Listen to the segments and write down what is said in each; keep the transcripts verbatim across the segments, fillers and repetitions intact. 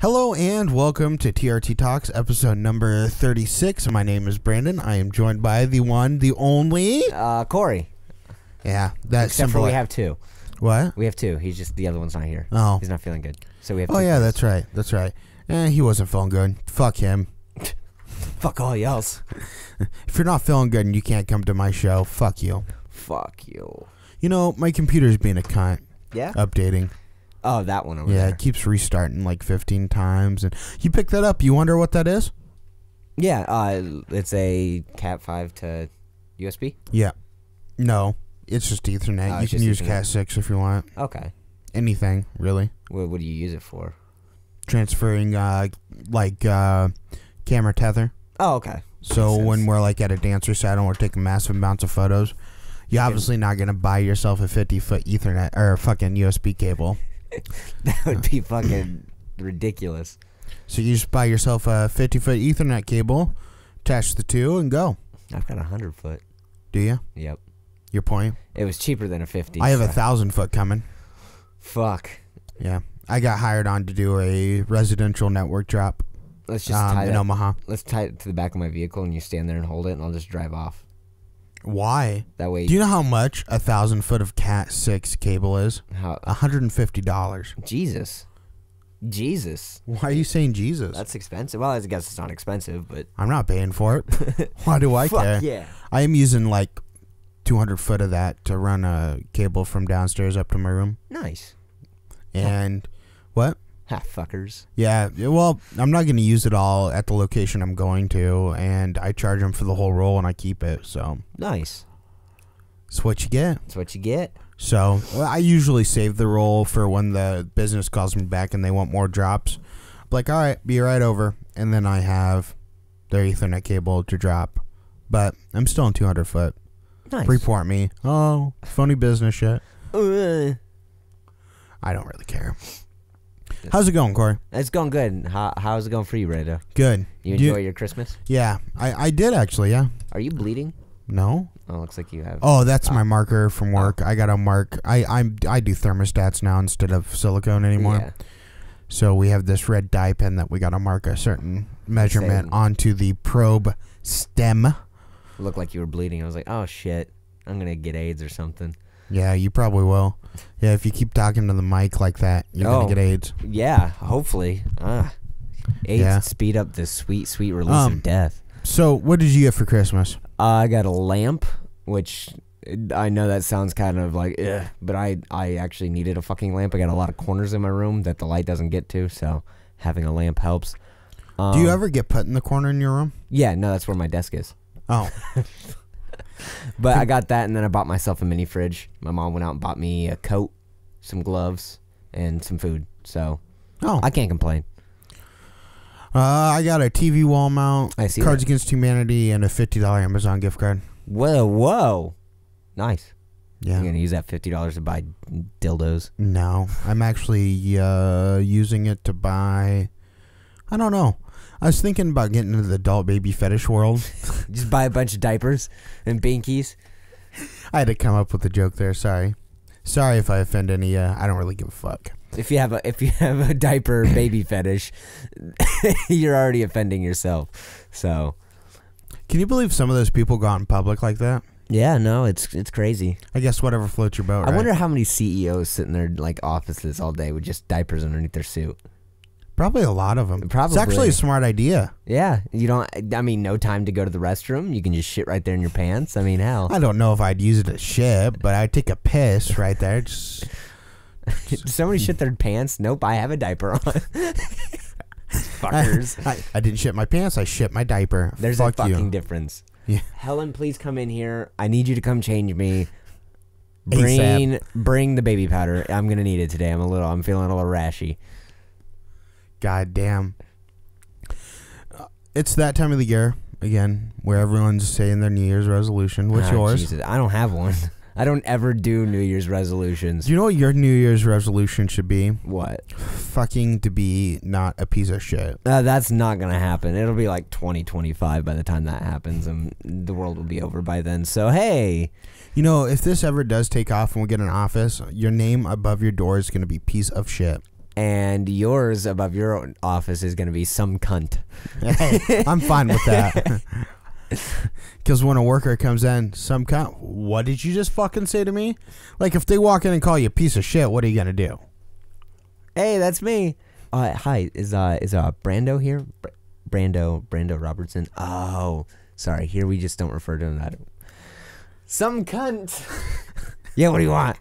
Hello and welcome to T R T Talks, episode number thirty-six. My name is Brandon. I am joined by the one, the only... Uh, Corey. Yeah, that's Except for we have two. What? We have two. He's just... The other one's not here. Oh. He's not feeling good. So we have two. Oh, yeah, guys. That's right. That's right. Eh, he wasn't feeling good. Fuck him. Fuck all y'alls. If you're not feeling good and you can't come to my show, fuck you. Fuck you. You know, my computer's being a cunt. Yeah? Updating. Oh, that one over yeah, there. Yeah, it keeps restarting like fifteen times. And you pick that up. You wonder what that is? Yeah, uh, it's a Cat five to U S B? Yeah. No, it's just Ethernet. Oh, you can use Cat six if you want. Okay. Anything, really. What, what do you use it for? Transferring, uh, like, uh, camera tether. Oh, okay. So when we're, like, at a dance recital and we're taking massive amounts of photos, you're obviously not going to buy yourself a fifty-foot Ethernet or fucking U S B cable. That would be fucking ridiculous. So you just buy yourself a fifty-foot Ethernet cable, attach the two, and go. I've got a hundred-foot. Do you? Yep. Your point? It was cheaper than a fifty. I have so. a thousand-foot coming. Fuck. Yeah. I got hired on to do a residential network drop. Let's just um, tie it in Omaha. Let's tie it to the back of my vehicle, and you stand there and hold it, and I'll just drive off. Why? That way. Do you know how much a thousand foot of Cat six cable is? How? a hundred fifty dollars. Jesus. Jesus. Why are you saying Jesus? That's expensive. Well, I guess it's not expensive, but I'm not paying for it. Why do I Fuck care? Yeah. I am using like two hundred foot of that to run a cable from downstairs up to my room. Nice. And what? Ha, fuckers. Yeah, well, I'm not going to use it all at the location I'm going to, and I charge them for the whole roll, and I keep it, so. Nice. It's what you get. It's what you get. So, well, I usually save the roll for when the business calls me back and they want more drops. I'm like, all right, be right over, and then I have their Ethernet cable to drop, but I'm still on two hundred foot. Nice. Report me. Oh, phony business shit. Uh. I don't really care. How's it going, Corey? It's going good. How, how's it going for you, Brando? Good. You enjoy you, your Christmas? Yeah, I, I did actually, yeah. Are you bleeding? No. Oh, looks like you have. Oh, that's uh, my marker from work. Uh, I got to mark. I I'm, I do thermostats now instead of silicone anymore. Yeah. So we have this red dye pen that we got to mark a certain measurement Same. onto the probe stem. Looked like you were bleeding. I was like, oh, shit. I'm going to get AIDS or something. Yeah, you probably will. Yeah, if you keep talking to the mic like that, you're oh, going to get AIDS. Yeah, hopefully. Uh, AIDS yeah. speed up the sweet, sweet release um, of death. So, what did you get for Christmas? Uh, I got a lamp, which I know that sounds kind of like, ugh, but I, I actually needed a fucking lamp. I got a lot of corners in my room that the light doesn't get to, so having a lamp helps. Um, Do you ever get put in the corner in your room? Yeah, no, that's where my desk is. Oh. But I got that, and then I bought myself a mini fridge. My mom went out and bought me a coat, some gloves, and some food. So, oh. I can't complain. Uh, I got a T V wall mount, I see Cards that. Against Humanity, and a fifty dollar Amazon gift card. Whoa, whoa. Nice. Yeah. You're going to use that fifty dollars to buy dildos? No. I'm actually uh, using it to buy, I don't know. I was thinking about getting into the adult baby fetish world. Just buy a bunch of diapers and binkies. I had to come up with a joke there. Sorry, sorry if I offend any. Uh, I don't really give a fuck. If you have a if you have a diaper baby fetish, you're already offending yourself. So, can you believe some of those people go out in public like that? Yeah, no, it's it's crazy. I guess whatever floats your boat. I right? wonder how many C E Os sit in their like offices all day with just diapers underneath their suit. Probably a lot of them. Probably. It's actually a smart idea. Yeah. You don't, I mean, no time to go to the restroom. You can just shit right there in your pants. I mean, hell. I don't know if I'd use it as shit, but I'd take a piss right there. Just, just somebody shit their pants? Nope, I have a diaper on. Fuckers. I, I, I didn't shit my pants. I shit my diaper. There's Fuck a fucking you. difference. Yeah. Helen, please come in here. I need you to come change me. Bring, ASAP. bring the baby powder. I'm going to need it today. I'm a little, I'm feeling a little rashy. God damn. It's that time of the year, again, where everyone's saying their New Year's resolution. What's oh, yours? Jesus. I don't have one. I don't ever do New Year's resolutions. Do you know what your New Year's resolution should be? What? Fucking to be not a piece of shit. Uh, that's not going to happen. It'll be like twenty twenty-five by the time that happens, and the world will be over by then. So, hey. You know, if this ever does take off and we get an office, your name above your door is going to be piece of shit. and yours above your own office is going to be some cunt. Hey, I'm fine with that. Because when a worker comes in, some cunt, what did you just fucking say to me? Like, if they walk in and call you a piece of shit, what are you going to do? Hey, that's me. Uh, hi, is uh is uh Brando here? Br Brando, Brando Robertson. Oh, sorry. Here we just don't refer to him that. Some cunt. Yeah, what do you want?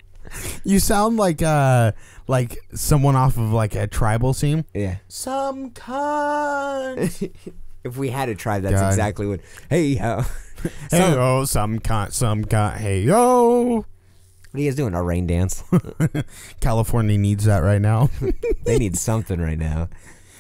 You sound like uh like someone off of like a tribal scene. Yeah. Some cunt. If we had a tribe, that's God. exactly what. Hey yo. Hey yo, some cunt, some cunt. Hey yo. What are you guys doing? A rain dance? California needs that right now. They need something right now.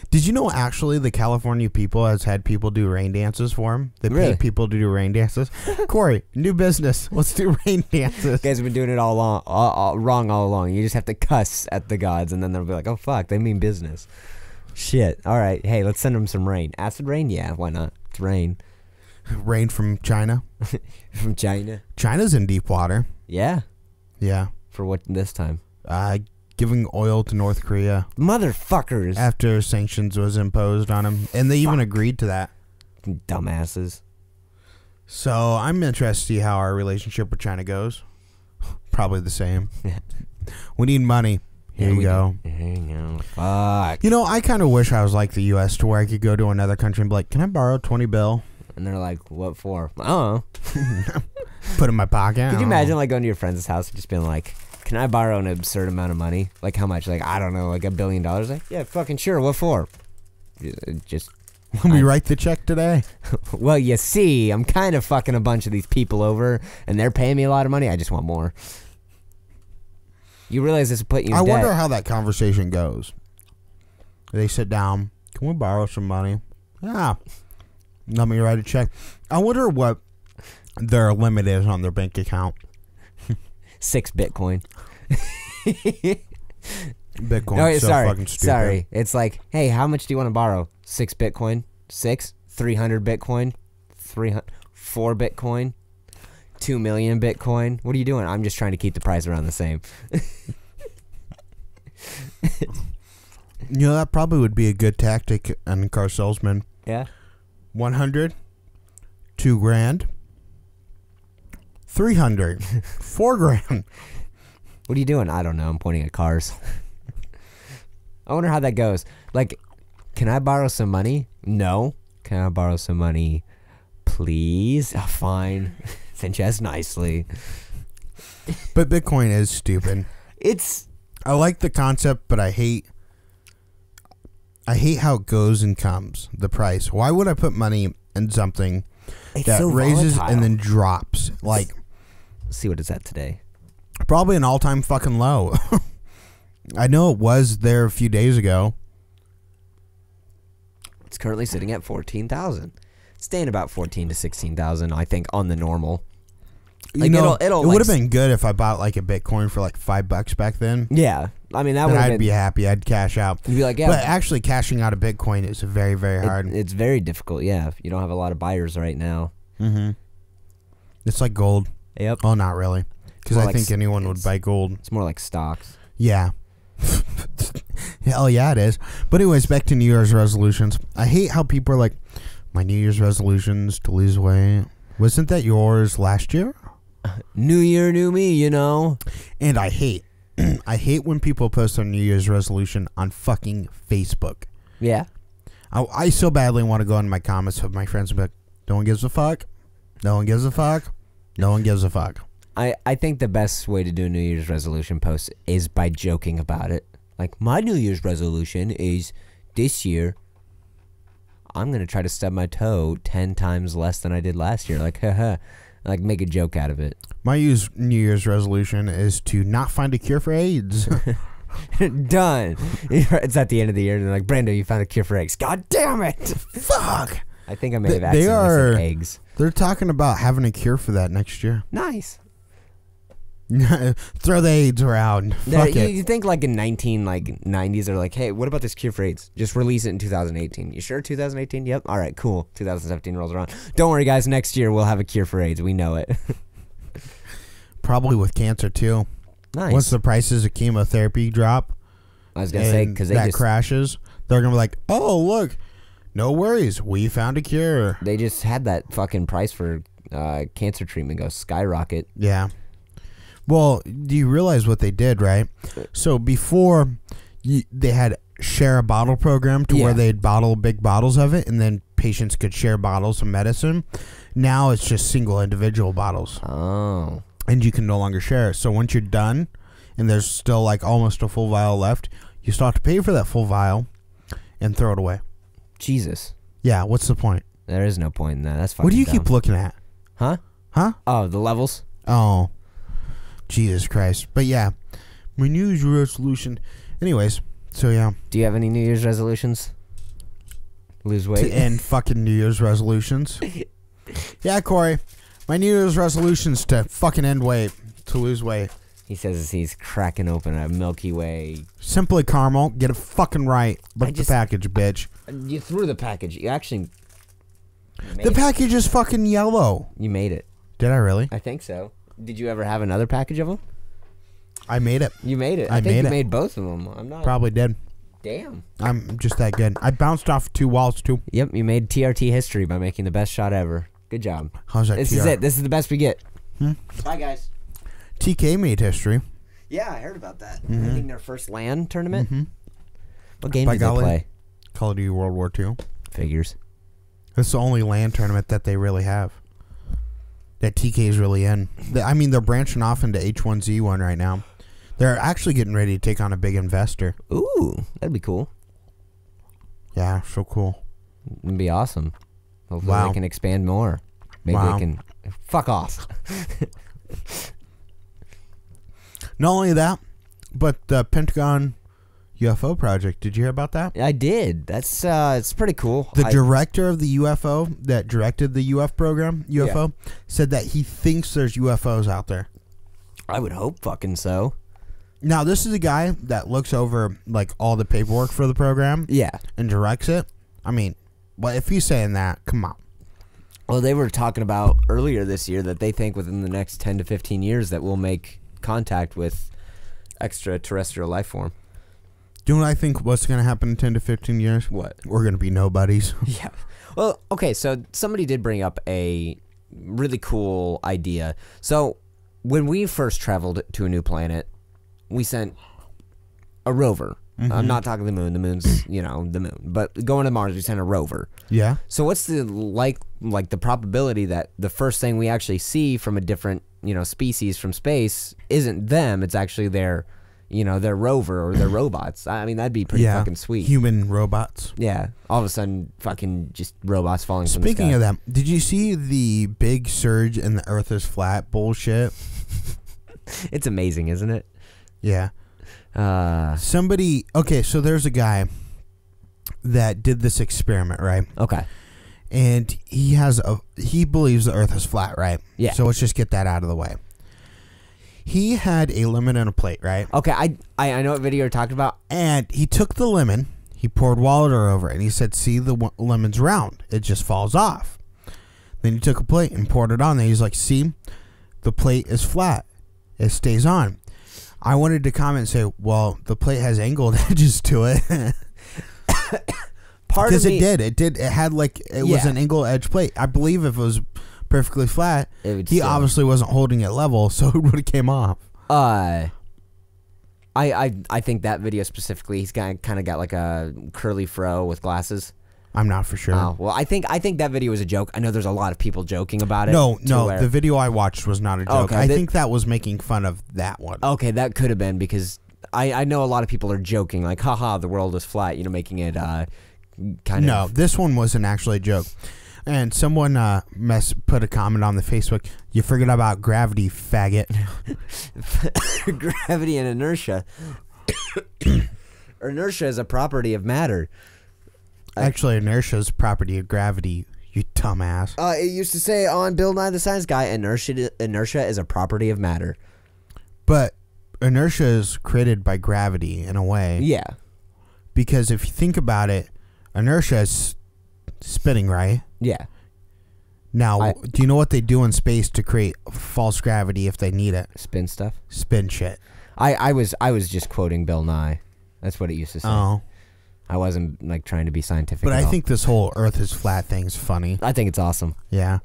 Did you know actually the California people has had people do rain dances for them? They really? Paid people to do rain dances. Corey, new business. Let's do rain dances. You guys have been doing it all, long, all, all wrong all along. You just have to cuss at the gods, and then they'll be like, oh, fuck, they mean business. Shit. All right. Hey, let's send them some rain. Acid rain? Yeah, why not? It's rain. Rain from China? From China. China's in deep water. Yeah. Yeah. For what this time? Uh, giving oil to North Korea. Motherfuckers. After sanctions was imposed on them. And they Fuck. even agreed to that. Dumbasses. So I'm interested to see how our relationship with China goes. Probably the same. We need money. Here yeah, you go. Here you go. Fuck. You know, I kind of wish I was like the U S to where I could go to another country and be like, can I borrow twenty bill? And they're like, what for? I don't know. Put in my pocket. Could you imagine like going to your friend's house and just being like, can I borrow an absurd amount of money? Like how much? Like, I don't know, like a billion dollars? Like, yeah, fucking sure. What for? Just. Let me write the check today. Well, you see, I'm kind of fucking a bunch of these people over and they're paying me a lot of money. I just want more. You realize this will put you in debt. I wonder how that conversation goes. They sit down. Can we borrow some money? Yeah. Let me write a check. I wonder what their limit is on their bank account. Six Bitcoin. Bitcoin's oh, wait, so sorry, fucking stupid. Sorry. It's like, hey, how much do you want to borrow? Six Bitcoin. Six. Three hundred Bitcoin. Three hundred. Four Bitcoin. Two million Bitcoin. What are you doing? I'm just trying to keep the price around the same. You know, that probably would be a good tactic on a car salesman. Yeah. One hundred. Two grand. Three hundred. Four grand. What are you doing? I don't know. I'm pointing at cars. I wonder how that goes. Like, can I borrow some money? No. Can I borrow some money, please? Oh, fine. Sanchez nicely. But Bitcoin is stupid. It's. I like the concept, but I hate. I hate how it goes and comes. The price. Why would I put money in something it's that so raises volatile. and then drops? Like. Let's see what it's at today. Probably an all-time fucking low. I know it was there a few days ago. It's currently sitting at fourteen thousand. Staying about fourteen to sixteen thousand, I think, on the normal. Like, you know, it'll, it'll, it like, would have been good if I bought like a Bitcoin for like five bucks back then. Yeah, I mean that would. I'd been, be happy. I'd cash out. You'd be like, yeah. But actually, cashing out a Bitcoin is very, very hard. It, it's very difficult. Yeah, you don't have a lot of buyers right now. Mm-hmm. It's like gold. Yep. Oh, not really. Because I like think anyone would buy gold. It's more like stocks. Yeah. Hell yeah, it is. But anyways, back to New Year's resolutions. I hate how people are like, my New Year's resolutions to lose weight. Wasn't that yours last year? New year, new me, you know. And I hate. I hate when people post their New Year's resolution on fucking Facebook. Yeah. I, I so badly want to go in my comments with my friends and be like, no one gives a fuck. No one gives a fuck. No one gives a fuck. I, I think the best way to do a New Year's resolution post is by joking about it. Like, my New Year's resolution is this year, I'm going to try to stub my toe ten times less than I did last year. Like, haha. Like, make a joke out of it. My use, New Year's resolution is to not find a cure for AIDS. Done. It's at the end of the year, and they're like, Brando, you found a cure for eggs. God damn it. Fuck. I think I may have accidentally said eggs. They're talking about having a cure for that next year. Nice. Throw the AIDS around. Fuck you, it. You think like in nineteen like nineties they're like, hey, what about this cure for AIDS? Just release it in two thousand eighteen. You sure two thousand eighteen? Yep. All right, cool. two thousand seventeen rolls around. Don't worry, guys. Next year we'll have a cure for AIDS. We know it. Probably with cancer too. Nice. Once the prices of chemotherapy drop, I was gonna and say because that just, crashes, they're gonna be like, oh look, no worries, we found a cure. They just had that fucking price for uh, cancer treatment go skyrocket. Yeah. Well, do you realize what they did, right? So before, you, they had share a bottle program to yeah. where they'd bottle big bottles of it, and then patients could share bottles of medicine. Now it's just single individual bottles. Oh. And you can no longer share. So once you're done, and there's still like almost a full vial left, you still have to pay for that full vial and throw it away. Jesus. Yeah, what's the point? There is no point in that. That's fucking What do you dumb. keep looking at? Huh? Huh? Oh, the levels? Oh. Jesus Christ. But yeah, my New Year's resolution. Anyways, so yeah. Do you have any New Year's resolutions? Lose weight? To end fucking New Year's resolutions. Yeah, Corey. My New Year's resolution's to fucking end weight. To lose weight. He says as he's cracking open a Milky Way. Simply Caramel. Get it fucking right. Look at the package, bitch. You threw the package. You actually... You the package it. is fucking yellow. You made it. Did I really? I think so. Did you ever have another package of them? I made it. You made it. I, I think made you it. made both of them. I'm not. Probably did. Damn. I'm just that good. I bounced off two walls too. Yep, you made T R T history by making the best shot ever. Good job. How's that? This T R? is it. This is the best we get. Hmm? Bye, guys. T K made history. Yeah, I heard about that. Mm -hmm. I think their first LAN tournament. Mm -hmm. What game by did golly, they play? Call of Duty World War Two. Figures. It's the only LAN tournament that they really have. That T K is really in. I mean, they're branching off into H one Z one right now. They're actually getting ready to take on a big investor. Ooh, that'd be cool. Yeah, so cool. It'd be awesome. Hopefully wow. they can expand more. Maybe wow. they can... Fuck off. Not only that, but the Pentagon U F O project. Did you hear about that? I did. That's uh, it's pretty cool. The I, director of the U F O that directed the U F program, U F O, yeah. said that he thinks there's U F Os out there. I would hope fucking so. Now, this is a guy that looks over like all the paperwork for the program, yeah, and directs it. I mean, well, if he's saying that, come on. Well, they were talking about earlier this year that they think within the next ten to fifteen years that we'll make contact with extraterrestrial life form. Do you know what I think what's going to happen in ten to fifteen years? What? We're going to be nobodies. Yeah. Well, okay, so somebody did bring up a really cool idea. So when we first traveled to a new planet, we sent a rover. Mm-hmm. I'm not talking the moon. The moon's, you know, the moon. But going to Mars, we sent a rover. Yeah. So what's the like, like the probability that the first thing we actually see from a different, you know, species from space isn't them, it's actually their... You know, they're rover or they're robots. I mean, that'd be pretty yeah. fucking sweet. Human robots. Yeah. All of a sudden, fucking just robots falling Speaking from the sky. Speaking of that, did you see the big surge in the Earth is flat bullshit? It's amazing, isn't it? Yeah. Uh, Somebody... Okay, so there's a guy that did this experiment, right? Okay. And he has a... He believes the Earth is flat, right? Yeah. So let's just get that out of the way. He had a lemon in a plate, right? Okay, I, I I know what video you're talking about. And he took the lemon, he poured water over it, and he said, see, the w lemon's round. It just falls off. Then he took a plate and poured it on. And he's like, see, the plate is flat. It stays on. I wanted to comment and say, well, the plate has angled edges to it. Part of me, it did. It did. It had like, it yeah. was an angled edge plate. I believe if it was... perfectly flat, he obviously wasn't holding it level, so it would have came off. Uh, I I I think that video specifically, he's got kind of got like a curly fro with glasses. I'm not for sure. Oh, well, I think I think that video was a joke. I know there's a lot of people joking about it. No, no, the video I watched was not a joke. Okay, I think that was making fun of that one. Okay, that could have been because I I know a lot of people are joking like, haha, the world is flat. You know, making it uh kind of. No, this one wasn't actually a joke. And someone uh, mess put a comment on the Facebook, you forget about gravity, faggot. Gravity and inertia. Inertia is a property of matter. Actually, uh, inertia is a property of gravity, you dumbass. Uh, it used to say on Bill Nye the Science Guy, inertia, inertia is a property of matter. But inertia is created by gravity in a way. Yeah. Because if you think about it, inertia is... spinning, right? Yeah. Now, I, do you know what they do in space to create false gravity if they need it? Spin stuff? Spin shit. I, I was I was just quoting Bill Nye. That's what it used to say. Oh. I wasn't like trying to be scientific. But at I all. think this whole Earth is flat thing's funny. I think it's awesome. Yeah.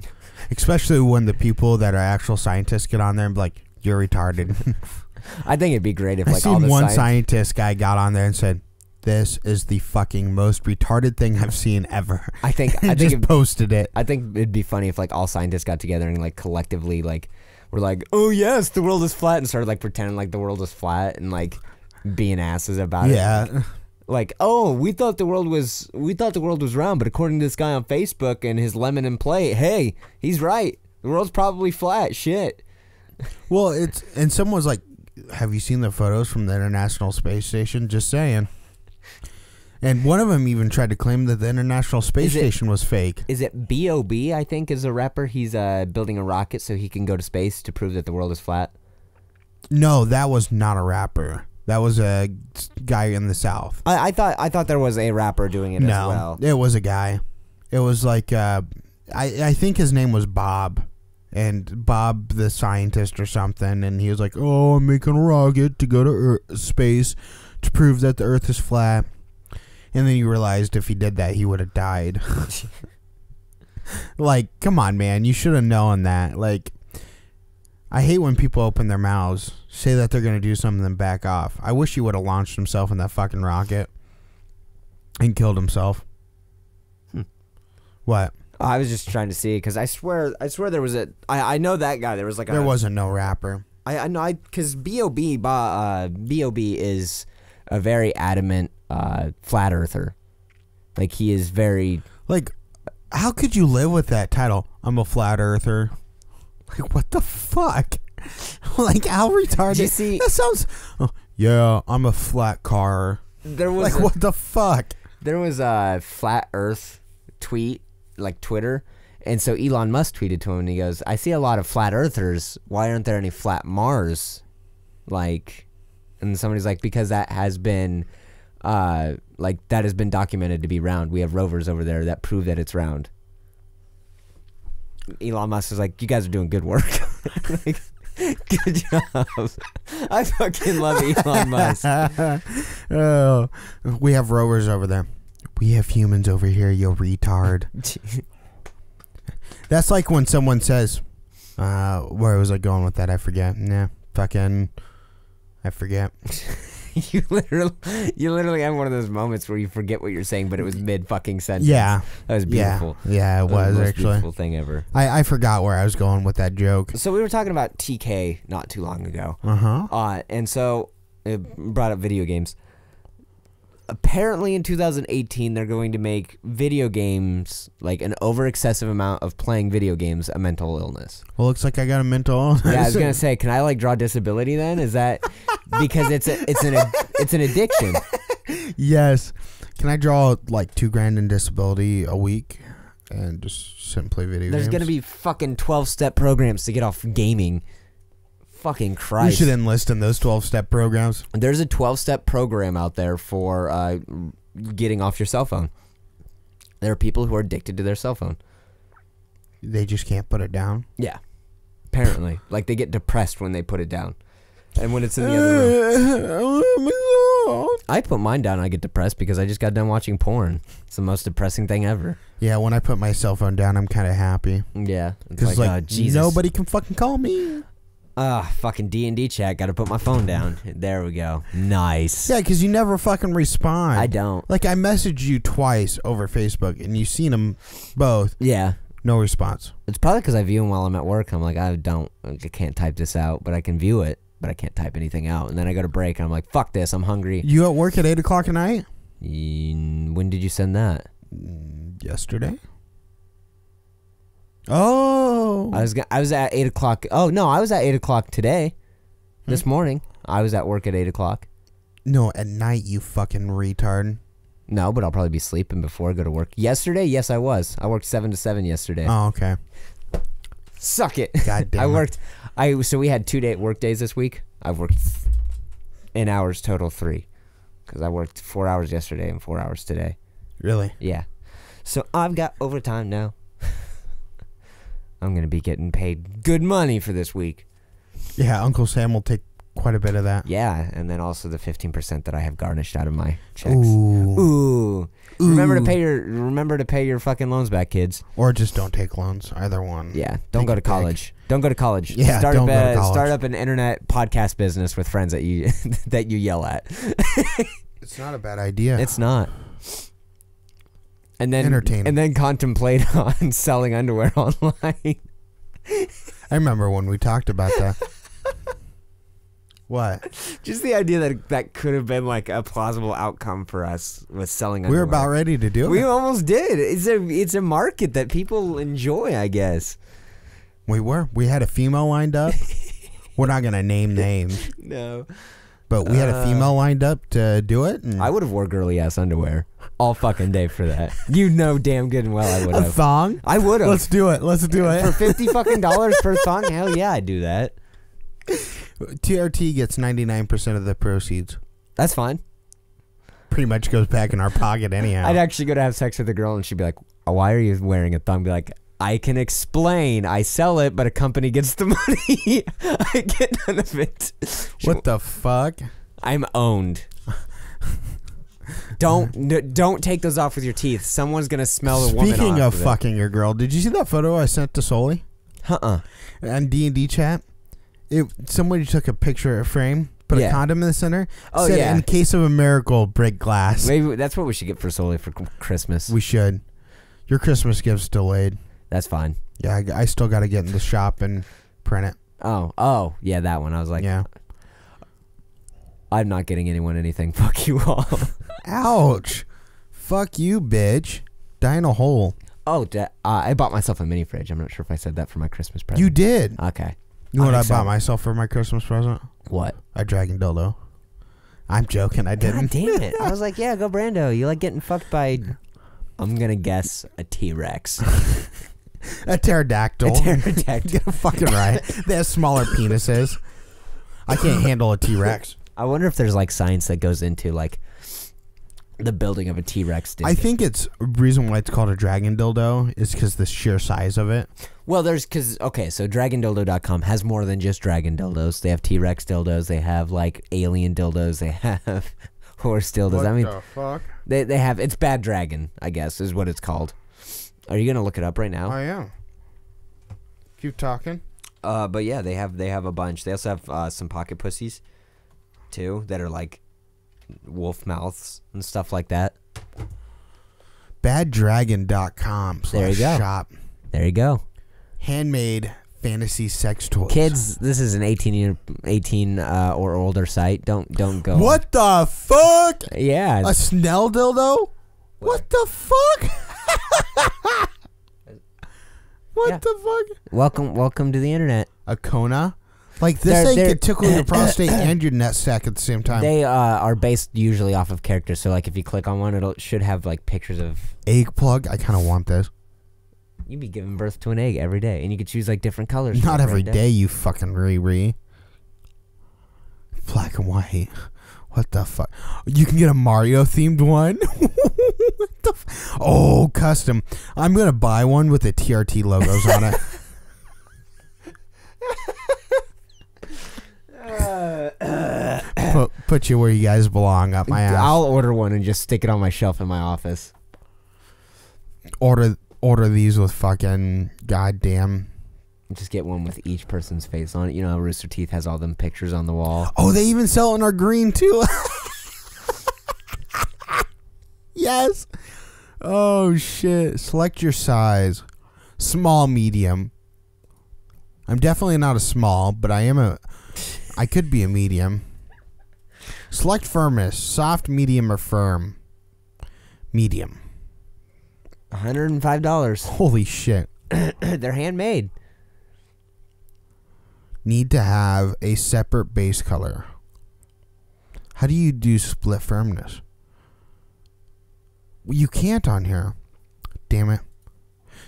Especially when the people that are actual scientists get on there and be like, you're retarded. I think it'd be great if I like all the one science scientist guy got on there and said, this is the fucking most retarded thing I've seen ever. I think I think just it, posted it. I think it'd be funny if like all scientists got together and like collectively like were like, oh yes, the world is flat, and started like pretending like the world is flat and like being asses about yeah. it. Yeah. Like, oh, we thought the world was we thought the world was round, but according to this guy on Facebook and his lemon and plate, hey, he's right. The world's probably flat. Shit. Well, it's and someone's like, have you seen the photos from the International Space Station? Just saying. And one of them even tried to claim that the International Space it, Station was fake. Is it B O B, I think, is a rapper? He's uh, building a rocket so he can go to space to prove that the world is flat. No, that was not a rapper. That was a guy in the South. I, I thought I thought there was a rapper doing it no, as well. No, it was a guy. It was like, uh, I, I think his name was Bob. And Bob the scientist or something. And he was like, oh, I'm making a rocket to go to Earth, space to prove that the Earth is flat. And then he realized if he did that, he would have died. Like, come on, man. You should have known that. Like, I hate when people open their mouths, say that they're going to do something, then back off. I wish he would have launched himself in that fucking rocket and killed himself. Hmm. What? Oh, I was just trying to see, because I swear, I swear there was a... I, I know that guy. There was like a... There wasn't no rapper. I, I know, I because B O B, uh, B O B is a very adamant... Uh, flat earther. Like, he is very... Like, how could you live with that title? I'm a flat earther. Like, what the fuck? Like, how retarded... You see, that sounds... Oh, yeah, I'm a flat car. There was... Like, a, what the fuck? There was a flat earth tweet, like Twitter, and so Elon Musk tweeted to him, and he goes, I see a lot of flat earthers. Why aren't there any flat Mars? Like, and somebody's like, because that has been... Uh, like that has been documented to be round. We have rovers over there that prove that it's round. Elon Musk is like, you guys are doing good work. Like, good job. I fucking love Elon Musk. Oh, we have rovers over there. We have humans over here, you retard. That's like when someone says, uh, where was I going with that? I forget. Nah, fucking, I forget. You literally, you literally have one of those moments where you forget what you're saying, but it was mid fucking sentence. Yeah, that was beautiful. Yeah, yeah it that was, was the most actually beautiful thing ever. I, I forgot where I was going with that joke. So we were talking about T K not too long ago. Uh-huh. Uh, and so it brought up video games. Apparently, in two thousand eighteen, they're going to make video games, like an over excessive amount of playing video games, a mental illness. Well, looks like I got a mental illness. Yeah, I was gonna say, can I like draw disability then? Is that because it's a, it's an it's an addiction? Yes. Can I draw like two grand in disability a week and just sit and play video There's games? There's gonna be fucking twelve step programs to get off gaming. Fucking Christ. You should enlist in those twelve step programs. There's a twelve step program out there for uh, getting off your cell phone. There are people who are addicted to their cell phone. They just can't put it down? Yeah. Apparently. Like, they get depressed when they put it down. And when it's in the other room. I put mine down and I get depressed because I just got done watching porn. It's the most depressing thing ever. Yeah, when I put my cell phone down, I'm kind of happy. Yeah. Because, like, like oh, Jesus. Nobody can fucking call me. Ah, uh, fucking D and D chat. Gotta put my phone down. There we go. Nice. Yeah, because you never fucking respond. I don't. Like, I messaged you twice over Facebook, and you've seen them both. Yeah. No response. It's probably because I view them while I'm at work. I'm like, I don't, I can't type this out, but I can view it, but I can't type anything out. And then I go to break, and I'm like, fuck this, I'm hungry. You at work at eight o'clock at night? When did you send that? Yesterday. Oh, I was I was at eight o'clock. Oh no, I was at eight o'clock today, hmm. this morning. I was at work at eight o'clock. No, at night, you fucking retard. No, but I'll probably be sleeping before I go to work. Yesterday, yes, I was. I worked seven to seven yesterday. Oh, okay. Suck it. God damn. I worked. I so we had two day work days this week. I worked in hours total three, because I worked four hours yesterday and four hours today. Really? Yeah. So I've got overtime now. I'm going to be getting paid good money for this week. Yeah, Uncle Sam will take quite a bit of that. Yeah, and then also the fifteen percent that I have garnished out of my checks. Ooh. Ooh. Ooh. Remember to pay your remember to pay your fucking loans back, kids. Or just don't take loans, either one. Yeah, don't go to college. Don't go to college. Yeah, start don't up a, go to college. Start up an internet podcast business with friends that you that you yell at. It's not a bad idea. It's not. And then entertaining. And then contemplate on selling underwear online. I remember when we talked about that. What? Just the idea that that could have been like a plausible outcome for us with selling underwear. We were about ready to do it. We almost did. It's a it's a market that people enjoy, I guess. We were. We had a female lined up. We're not gonna name names. No. But we had a female lined up to do it. And I would have wore girly ass underwear all fucking day for that. You know damn good and well I would have. A thong? I would have. Let's do it. Let's do it. For fifty fucking dollars per thong? Hell yeah, I'd do that. T R T gets ninety-nine percent of the proceeds. That's fine. Pretty much goes back in our pocket anyhow. I'd actually go to have sex with a girl and she'd be like, oh, why are you wearing a thong? Be like, I can explain. I sell it, but a company gets the money. I get none of it. What the fuck? I'm owned. Don't n don't take those off with your teeth. Someone's going to smell a woman. Speaking of fucking your girl, did you see that photo I sent to Soli? Uh-uh. On D and D chat? It, somebody took a picture of a frame, put yeah. a condom in the center. Oh, said, yeah. In case of a miracle, break glass. Maybe that's what we should get for Soli for Christmas. We should. Your Christmas gift's delayed. That's fine. Yeah, I, I still got to get in the shop and print it. Oh, oh, yeah, that one. I was like, yeah. I'm not getting anyone anything. Fuck you all. Ouch. Fuck you, bitch. Die in a hole. Oh, uh, I bought myself a mini fridge. I'm not sure if I said that for my Christmas present. You did. Okay. You know what I bought myself for my Christmas present? What? A dragon dildo. I'm joking. I didn't. God damn it. I was like, yeah, go Brando. You like getting fucked by, I'm going to guess, a T-Rex. A pterodactyl. A pterodactyl. Get fucking right. They have smaller penises. I can't handle a T-Rex. I wonder if there's like science that goes into like the building of a T-Rex. I think it's reason why it's called a dragon dildo is because the sheer size of it. Well, there's because okay, so dragon dildo dot com has more than just dragon dildos. They have T-Rex dildos. They have like alien dildos. They have horse dildos. What I mean, the fuck? They they have it's Bad Dragon, I guess, is what it's called. Are you gonna look it up right now? I am. Keep talking. Uh, but yeah, they have they have a bunch. They also have uh, some pocket pussies, too, that are like wolf mouths and stuff like that. bad dragon dot com. There you go. Shop. There you go. Handmade fantasy sex toys. Kids, this is an eighteen year, eighteen uh, or older site. Don't don't go. What on. The fuck? Yeah. A Snell dildo? What, what the fuck? What yeah. the fuck? Welcome welcome to the internet. A Kona? Like this thing could tickle your prostate and your nut sack at the same time. They uh, are based usually off of characters. So like if you click on one, it should have like pictures of egg plug. I kind of want this. You'd be giving birth to an egg every day, and you could choose like different colors. Not every day, you fucking re-re. Black and white. What the fuck? You can get a Mario themed one. What the? F oh, custom. I'm gonna buy one with the T R T logos on it. Uh, uh, put, put you where you guys belong up my ass. I'll order one and just stick it on my shelf in my office. Order order these with fucking goddamn. Just get one with each person's face on it. You know, Rooster Teeth has all them pictures on the wall. Oh, they even sell it in our green too. Yes. Oh shit. Select your size. Small, medium. I'm definitely not a small, but I am a. I could be a medium. Select firmness. Soft, medium, or firm. Medium. one hundred and five dollars. Holy shit. They're handmade. Need to have a separate base color. How do you do split firmness? You can't on here. Damn it.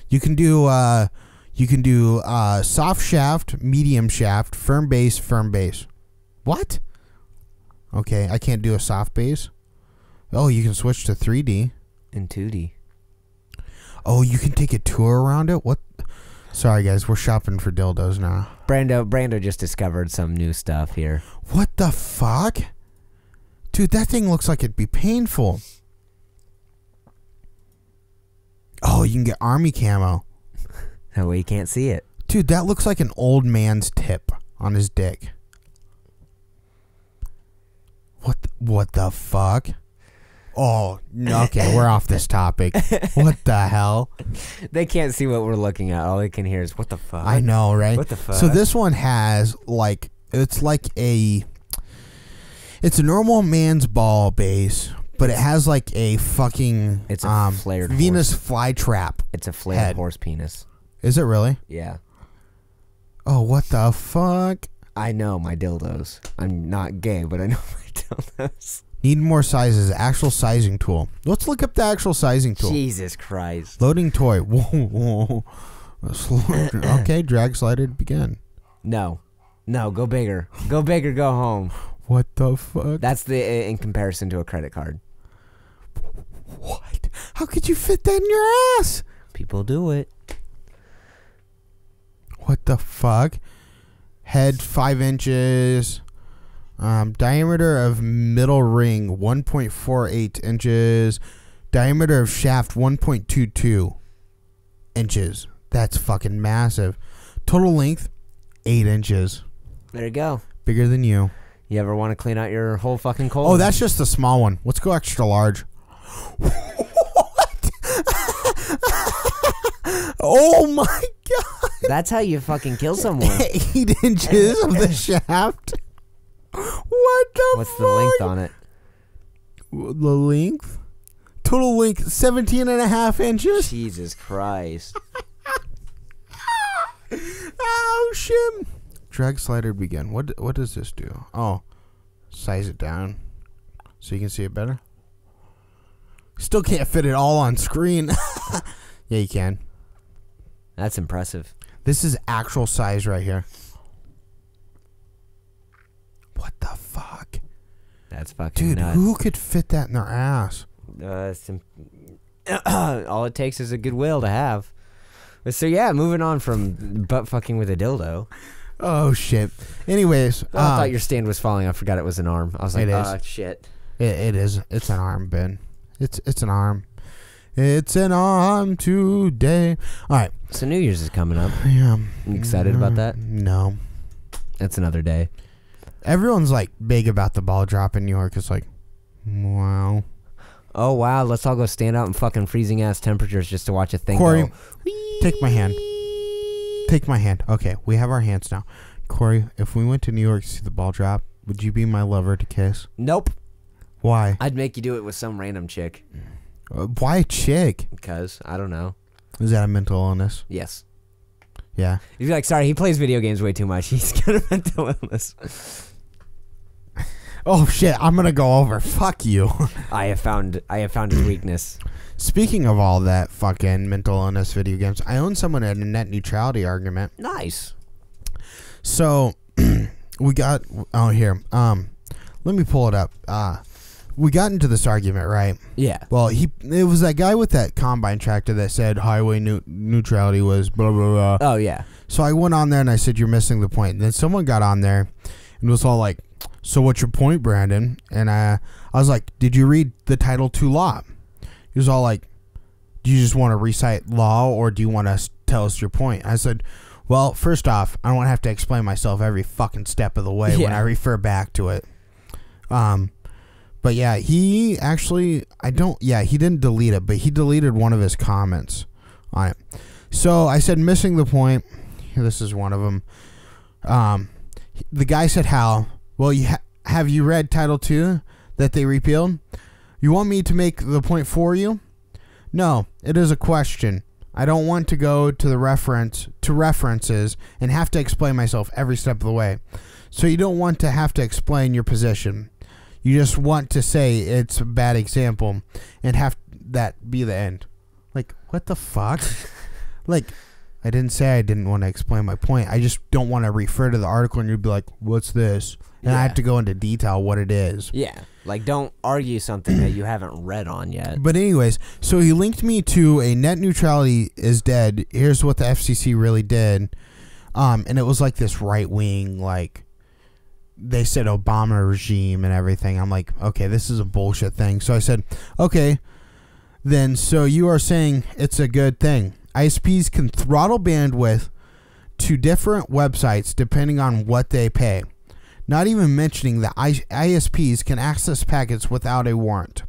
You can do... Uh, You can do uh, soft shaft, medium shaft, firm base, firm base. What? Okay, I can't do a soft base. Oh, you can switch to three D. And two D. Oh, you can take a tour around it? What? Sorry, guys. We're shopping for dildos now. Brando, Brando just discovered some new stuff here. What the fuck? Dude, that thing looks like it'd be painful. Oh, you can get army camo. That way you can't see it. Dude, that looks like an old man's tip on his dick. What the, what the fuck? Oh, no, okay, we're off this topic. What the hell? They can't see what we're looking at. All they can hear is, what the fuck? I know, right? What the fuck? So this one has, like, it's like a... It's a normal man's ball base, but it has, like, a fucking... It's a um, flared Venus flytrap. It's a flared head. Horse penis. Is it really? Yeah. Oh, what the fuck? I know my dildos. I'm not gay, but I know my dildos. Need more sizes. Actual sizing tool. Let's look up the actual sizing tool. Jesus Christ. Loading toy. Whoa, whoa. Okay, drag slider to begin. No. No, go bigger. Go bigger, go home. What the fuck? That's the uh, in comparison to a credit card. What? How could you fit that in your ass? People do it. What the fuck? Head five inches. Um, diameter of middle ring one point four eight inches. Diameter of shaft one point two two inches. That's fucking massive. Total length eight inches. There you go. Bigger than you. You ever want to clean out your whole fucking colon? Oh, that's just the small one. Let's go extra large. What? Oh my god. That's how you fucking kill someone. Eight inches of the shaft. What the What's fuck? The length on it? The length? Total length, seventeen and a half inches? Jesus Christ. Oh, shit. Drag slider begin. What What does this do? Oh, size it down so you can see it better. Still can't fit it all on screen. Yeah, you can. That's impressive. This is actual size right here. What the fuck? That's fucking Dude, nuts. Who could fit that in their ass? Uh, all it takes is a goodwill to have. So yeah, moving on from butt fucking with a dildo. Oh shit. Anyways, oh, I um, thought your stand was falling. I forgot it was an arm. I was like, oh shit. It, it is. It's an arm, Ben. It's it's an arm. It's an arm today. All right. So New Year's is coming up. Yeah. You excited uh, about that? No. That's another day. Everyone's like big about the ball drop in New York. It's like, wow. Oh wow, let's all go stand out in fucking freezing ass temperatures just to watch a thing. Corey, go. Take my hand. Take my hand. Okay, we have our hands now. Corey, if we went to New York to see the ball drop, would you be my lover to kiss? Nope. Why? I'd make you do it with some random chick. Uh, why a chick? Because I don't know. Is that a mental illness? Yes. Yeah. You'd be like, sorry, he plays video games way too much. He's got a mental illness. Oh shit, I'm gonna go over. Fuck you. I have found I have found his weakness. Speaking of all that fucking mental illness video games, I own someone at a net neutrality argument. Nice. So we got oh here. Um let me pull it up. Uh we got into this argument, right? Yeah. Well, he it was that guy with that combine tractor that said highway ne neutrality was blah blah blah. Oh yeah. So I went on there and I said you're missing the point. And then someone got on there and was all like, so what's your point, Brandon? And I, I was like, did you read the Title two law? He was all like, do you just want to recite law or do you want to tell us your point? I said, well, first off, I don't have to explain myself every fucking step of the way yeah. when I refer back to it. Um, but yeah, he actually, I don't, yeah, he didn't delete it, but he deleted one of his comments on it. So I said, missing the point. This is one of them. Um, the guy said how. Well, you ha have you read Title two that they repealed? You want me to make the point for you? No, it is a question. I don't want to go to the reference to references and have to explain myself every step of the way. So you don't want to have to explain your position. You just want to say it's a bad example and have that be the end. Like, what the fuck? Like, I didn't say I didn't want to explain my point. I just don't want to refer to the article and you'd be like, what's this? And yeah. I have to go into detail what it is. Yeah. Like, don't argue something that you haven't read on yet. But anyways, so he linked me to a net neutrality is dead. Here's what the F C C really did. Um, and it was like this right wing, like, they said Obama regime and everything. I'm like, okay, this is a bullshit thing. So I said, okay, then so you are saying it's a good thing. I S Ps can throttle bandwidth to different websites depending on what they pay. Not even mentioning that I S Ps can access packets without a warrant.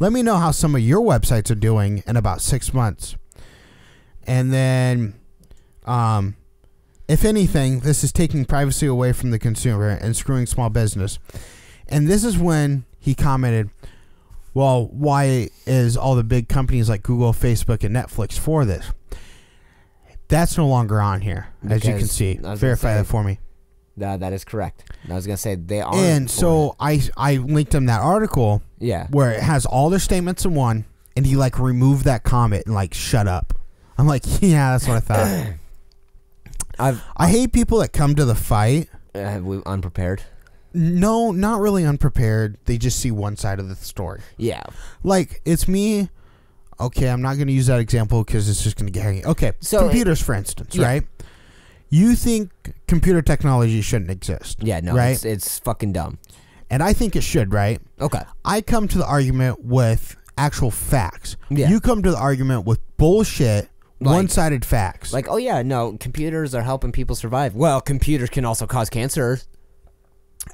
Let me know how some of your websites are doing in about six months. And then, um, if anything, this is taking privacy away from the consumer and screwing small business. And this is when he commented, well, why is all the big companies like Google, Facebook, and Netflix for this? That's no longer on here, because, as you can see. Verify say, that for me. No, that is correct. I was going to say they are. And so I, I linked him that article yeah. where it has all their statements in one, and he, like, removed that comment and, like, shut up. I'm like, yeah, that's what I thought. I've, I hate people that come to the fight. Uh, we unprepared. No, not really unprepared. They just see one side of the story. Yeah. Like, it's me. Okay, I'm not going to use that example because it's just going to get hanging. Okay, so computers, it, for instance, yeah. right? You think computer technology shouldn't exist. Yeah, no, right? it's, it's fucking dumb. And I think it should, right? Okay. I come to the argument with actual facts. Yeah. You come to the argument with bullshit. Like, one-sided facts. Like, oh, yeah, no, computers are helping people survive. Well, computers can also cause cancer.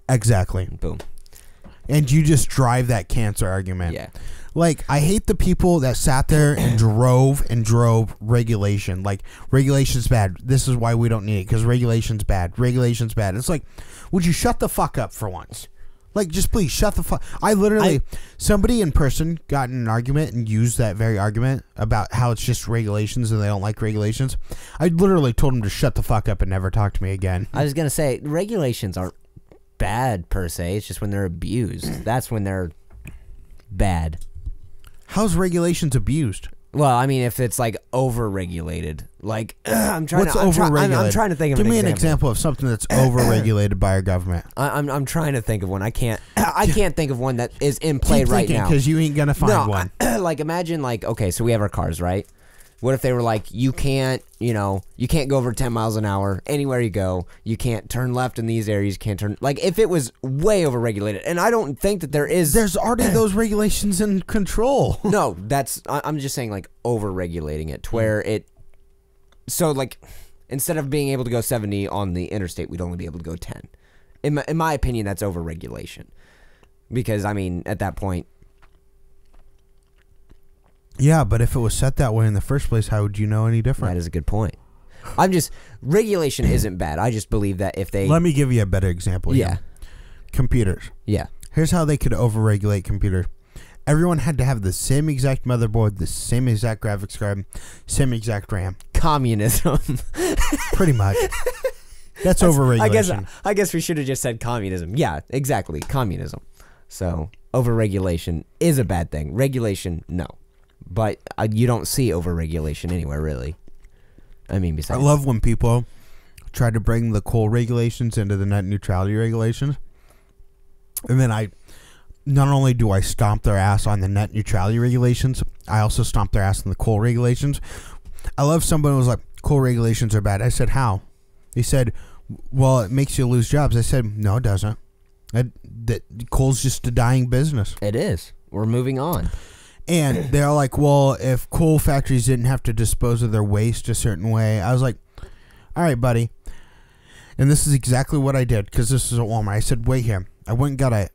Exactly. Boom. And you just drive that cancer argument. Yeah. Like, I hate the people that sat there and drove and drove regulation. Like, regulation's bad. This is why we don't need it, because regulation's bad. Regulation's bad. It's like, would you shut the fuck up for once? Like, just please shut the fuck. I literally, I, somebody in person got in an argument and used that very argument about how it's just regulations and they don't like regulations. I literally told them to shut the fuck up and never talk to me again. I was going to say, regulations aren't bad per se. It's just when they're abused. That's when they're bad. How's regulations abused? Well, I mean, if it's like over-regulated. Like, ugh, I'm trying What's to I'm, try, I'm, I'm trying to think of Give an example. Give me an example of something that's over-regulated by our government. I, I'm I'm trying to think of one. I can't I can't think of one that is in play Keep right thinking, now. Because you ain't gonna find no, one. I, like, imagine, like, okay, so we have our cars, right? What if they were like, you can't, you know, you can't go over ten miles an hour anywhere you go. You can't turn left in these areas. You can't turn, like, if it was way over-regulated. And I don't think that there is. There's already those regulations in control. No, that's, I, I'm just saying, like, over-regulating it to where it, so, like, instead of being able to go seventy on the interstate, we'd only be able to go ten. In my, in my opinion, that's over-regulation. Because, I mean, at that point. Yeah, but if it was set that way in the first place, how would you know any different? That is a good point. I'm just, regulation isn't bad. I just believe that if they... Let me give you a better example. Yeah. Again. Computers. Yeah. Here's how they could overregulate computer. Everyone had to have the same exact motherboard, the same exact graphics card, same exact RAM. Communism. Pretty much. That's, That's overregulation. I guess, I guess we should have just said communism. Yeah, exactly. Communism. So, overregulation is a bad thing. Regulation, no. But uh, you don't see overregulation anywhere, really. I mean, besides... I love when people try to bring the coal regulations into the net neutrality regulations. And then I... Not only do I stomp their ass on the net neutrality regulations, I also stomp their ass on the coal regulations. I love someone who was like, coal regulations are bad. I said, how? They said, well, it makes you lose jobs. I said, no, it doesn't. It, that coal's just a dying business. It is. We're moving on. And they're like, well, if coal factories didn't have to dispose of their waste a certain way. I was like, all right, buddy. And this is exactly what I did, because this is at Walmart. I said, wait here. I went and got a,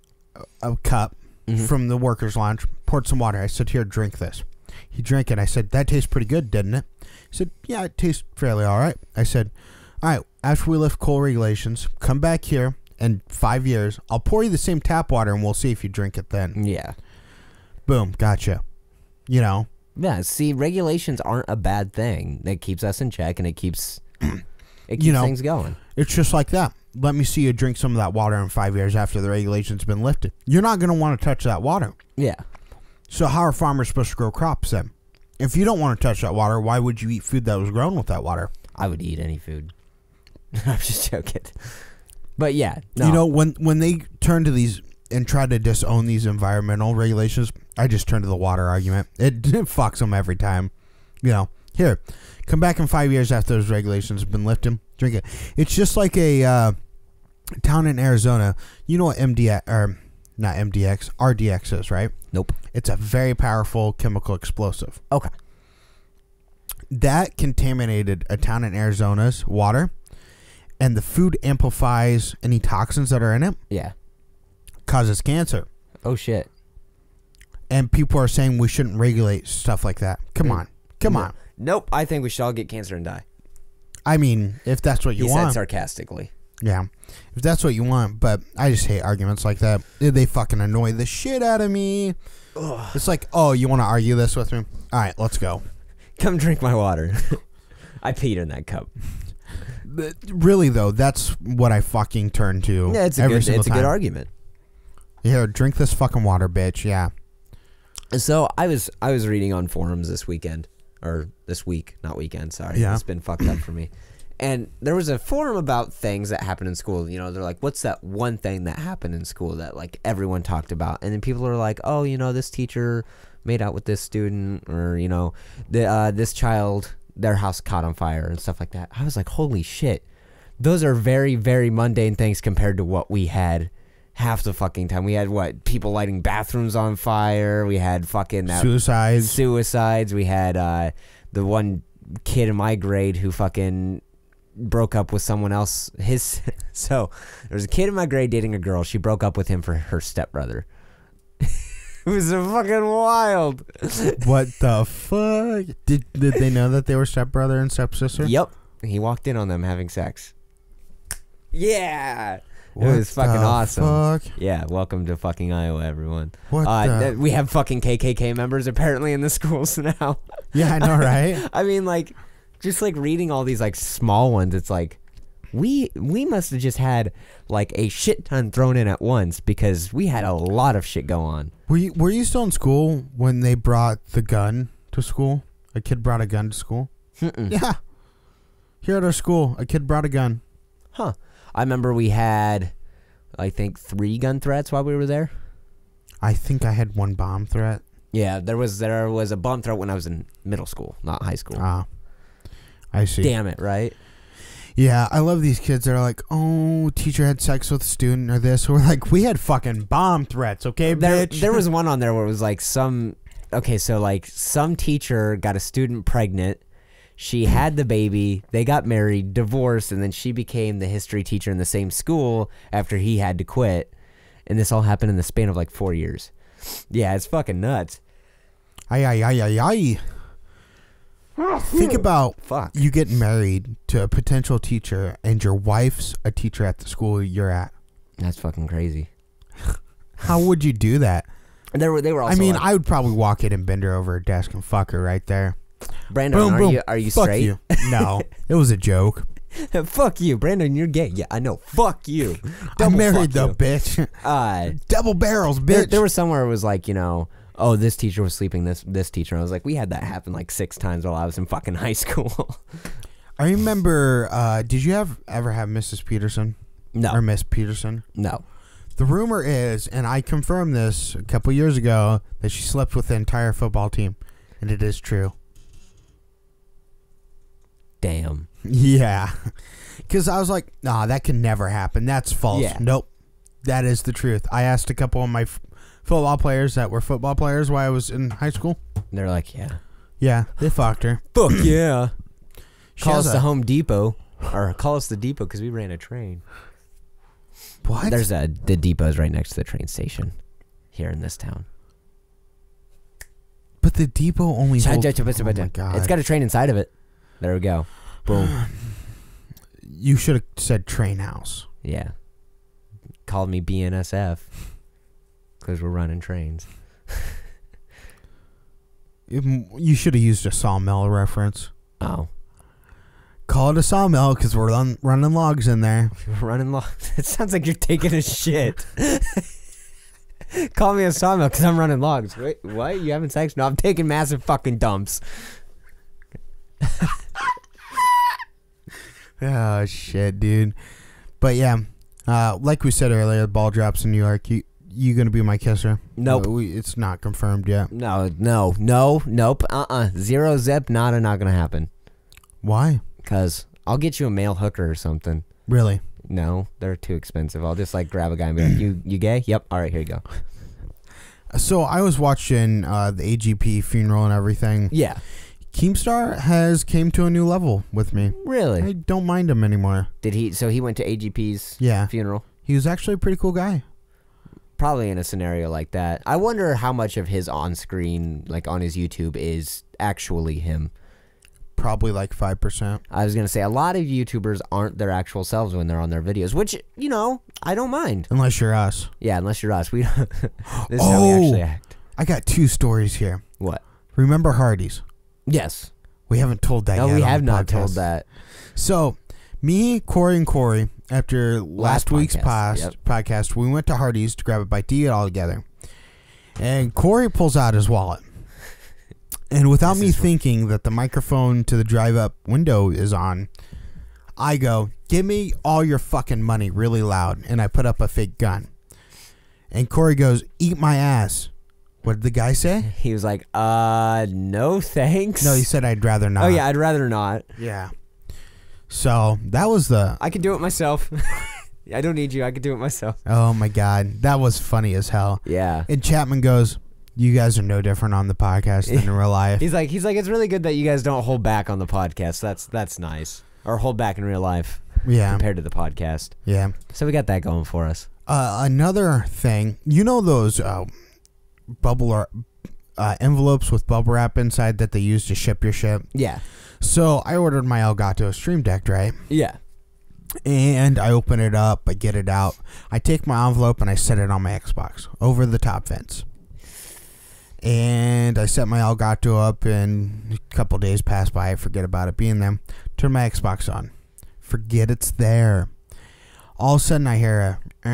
a cup mm-hmm. from the workers' lounge, poured some water. I said, here, drink this. He drank it. I said, that tastes pretty good, didn't it? He said, yeah, it tastes fairly all right. I said, all right, after we lift coal regulations, come back here in five years. I'll pour you the same tap water, and we'll see if you drink it then. Yeah. Boom, gotcha. You know? Yeah, see, regulations aren't a bad thing. It keeps us in check, and it keeps, it keeps you know, things going. It's just like that. Let me see you drink some of that water in five years after the regulation's been lifted. You're not going to want to touch that water. Yeah. So how are farmers supposed to grow crops then? If you don't want to touch that water, why would you eat food that was grown with that water? I would eat any food. I'm just joking. But yeah, no. You know, when when they turn to these and try to disown these environmental regulations, I just turn to the water argument. It, it fucks them every time. You know, here, come back in five years after those regulations have been lifted. Drink it. It's just like a uh, town in Arizona. You know what M D X, or not M D X, R D X is, right? Nope. It's a very powerful chemical explosive. Okay. That contaminated a town in Arizona's water, and the food amplifies any toxins that are in it. Yeah. Causes cancer. Oh, shit. And people are saying we shouldn't regulate stuff like that. Come mm. on. Come no. on. Nope. I think we should all get cancer and die. I mean, if that's what you he want. He said sarcastically. Yeah. If that's what you want, but I just hate arguments like that. They fucking annoy the shit out of me. Ugh. It's like, oh, you want to argue this with me? All right, let's go. Come drink my water. I peed in that cup. But really, though, that's what I fucking turn to. Yeah, it's a, every good, single it's a time. good argument. Yeah, drink this fucking water, bitch. Yeah. So I was I was reading on forums this weekend, or this week, not weekend. Sorry, yeah. It's been fucked up for me. And there was a forum about things that happened in school. You know, they're like, what's that one thing that happened in school that like everyone talked about? And then people are like, oh, you know, this teacher made out with this student, or you know, the uh, this child, their house caught on fire and stuff like that. I was like, holy shit, those are very, very mundane things compared to what we had half the fucking time. We had what, people lighting bathrooms on fire. We had fucking uh, suicides. Suicides. We had uh, the one kid in my grade who fucking broke up with someone else. His so there was a kid in my grade dating a girl. She broke up with him for her stepbrother. It was fucking wild. What the fuck? Did did they know that they were stepbrother and stepsister? Yep. He walked in on them having sex. Yeah. What it was fucking awesome. Fuck? Yeah. Welcome to fucking Iowa, everyone. What uh, the? We have fucking K K K members apparently in the schools now. Yeah, I know, right? I mean, like, just like reading all these like small ones, it's like, We we must have just had like a shit ton thrown in at once, because we had a lot of shit go on. Were you were you still in school when they brought the gun to school? A kid brought a gun to school. Mm-mm. Yeah, here at our school, a kid brought a gun. Huh. I remember we had, I think, three gun threats while we were there. I think I had one bomb threat. Yeah, there was there was a bomb threat when I was in middle school, not high school. Ah, I see. Damn it, right? Yeah, I love these kids that are like, oh, teacher had sex with a student or this. We're like, we had fucking bomb threats, okay, there, bitch? There was one on there where it was like some, okay, so like some teacher got a student pregnant. She had the baby. They got married, divorced, and then she became the history teacher in the same school after he had to quit. And this all happened in the span of like four years. Yeah, it's fucking nuts. Aye, aye, aye, aye, aye. Think about Fuck. you get married to a potential teacher and your wife's a teacher at the school you're at. That's fucking crazy. How would you do that? There were, they were also I mean, like, I would probably walk in and bend her over a desk and fuck her right there. Brandon, boom, are, boom. You, are you fuck straight? You. No, it was a joke. Fuck you, Brandon, you're gay. Yeah, I know. Fuck you. Double I married the bitch. Uh, Double barrels, bitch. There, there was somewhere it was like, you know, oh, this teacher was sleeping this this teacher. I was like, we had that happen like six times while I was in fucking high school. I remember, uh, did you have ever have Missus Peterson? No. Or Miss Peterson? No. The rumor is, and I confirmed this a couple years ago, that she slept with the entire football team, and it is true. Damn. Yeah. Because I was like, nah, that can never happen. That's false. Yeah. Nope. That is the truth. I asked a couple of my football players that were football players while I was in high school. They're like, yeah. Yeah, they fucked her. Fuck yeah. Call us the Home Depot, or call us the Depot, because we ran a train. What? There's a, the Depot's right next to the train station here in this town. But the Depot only holds, oh my God. It's got a train inside of it. There we go. Boom. You should have said train house. Yeah. Called me B N S F. Because we're running trains. You should have used a sawmill reference. Oh. Call it a sawmill because we're run, running logs in there. Running logs. It sounds like you're taking a shit. Call me a sawmill because I'm running logs. Wait, what? You having sex? No, I'm taking massive fucking dumps. Oh, shit, dude. But, yeah, uh, like we said earlier, ball drops in New York. You you going to be my kisser? Nope. Uh, we, it's not confirmed yet. No, no, no, nope, uh-uh. Zero, zep, nada, not going to happen. Why? Because I'll get you a male hooker or something. Really? No, they're too expensive. I'll just, like, grab a guy and be like, you, you gay? Yep. All right, here you go. So I was watching uh, the A G P funeral and everything. Yeah. Keemstar has came to a new level with me. Really? I don't mind him anymore. Did he? So he went to A G P's yeah. funeral? He was actually a pretty cool guy. Probably in a scenario like that. I wonder how much of his on-screen, like on his YouTube, is actually him. Probably like five percent. I was going to say, a lot of YouTubers aren't their actual selves when they're on their videos, which, you know, I don't mind. Unless you're us. Yeah, unless you're us. We don't, this is oh, how we actually act. I got two stories here. What? Remember Hardee's? Yes. We haven't told that no, yet. No, we have not podcast. told that. So, me, Corey, and Corey, after last, last week's podcast, yep. podcast, we went to Hardee's to grab a bite to eat all together. And Corey pulls out his wallet. And without this me thinking right. that the microphone to the drive-up window is on, I go, give me all your fucking money really loud. And I put up a fake gun. And Corey goes, eat my ass. What did the guy say? He was like, uh, no thanks. No, he said I'd rather not. Oh, yeah, I'd rather not. Yeah. So that was the... I can do it myself. I don't need you. I can do it myself. Oh, my God. That was funny as hell. Yeah. And Chapman goes... You guys are no different on the podcast than in real life. He's like, he's like, it's really good that you guys don't hold back on the podcast. That's that's nice, or hold back in real life. Yeah, compared to the podcast. Yeah. So we got that going for us. Uh, another thing, you know those uh, bubble or, uh, envelopes with bubble wrap inside that they use to ship your ship. Yeah. So I ordered my Elgato Stream Deck, right? Yeah. And I open it up, I get it out, I take my envelope and I set it on my Xbox over the top fence. And I set my Elgato up, and a couple days passed by. I forget about it being there. Turn my Xbox on. Forget it's there. All of a sudden, I hear a...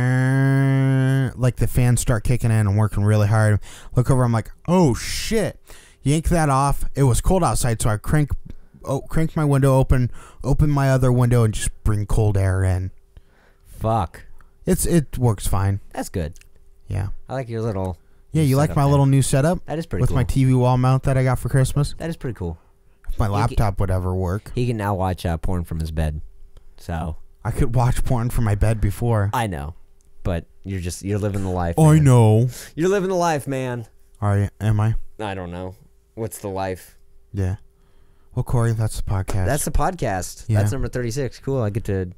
Uh, like the fans start kicking in and working really hard. Look over. I'm like, oh, shit. Yank that off. It was cold outside, so I crank, oh, crank my window open, open my other window, and just bring cold air in. Fuck. It's It works fine. That's good. Yeah. I like your little... Yeah, you like my little new setup? That is pretty cool. With my T V wall mount that I got for Christmas? That is pretty cool. If my laptop would ever work. He can now watch uh, porn from his bed. So I could watch porn from my bed before. I know. But you're just, you're living the life. I know. You're living the life, man. Are you? Am I? I don't know. What's the life? Yeah. Well, Corey, that's the podcast. That's the podcast. Yeah. That's number thirty-six. Cool. I get to...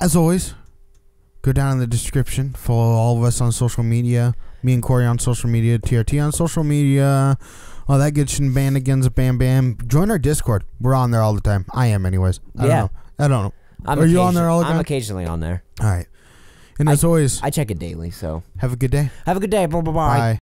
As always, go down in the description. Follow all of us on social media. Me and Corey on social media, T R T on social media, all that good shenanigans, bam, bam. Join our Discord. We're on there all the time. I am, anyways. I yeah. don't know. I don't know. I'm Are you on there all the time? I'm occasionally on there. All right. And I, as always. I check it daily, so. Have a good day. Have a good day. Bye. Bye. Bye.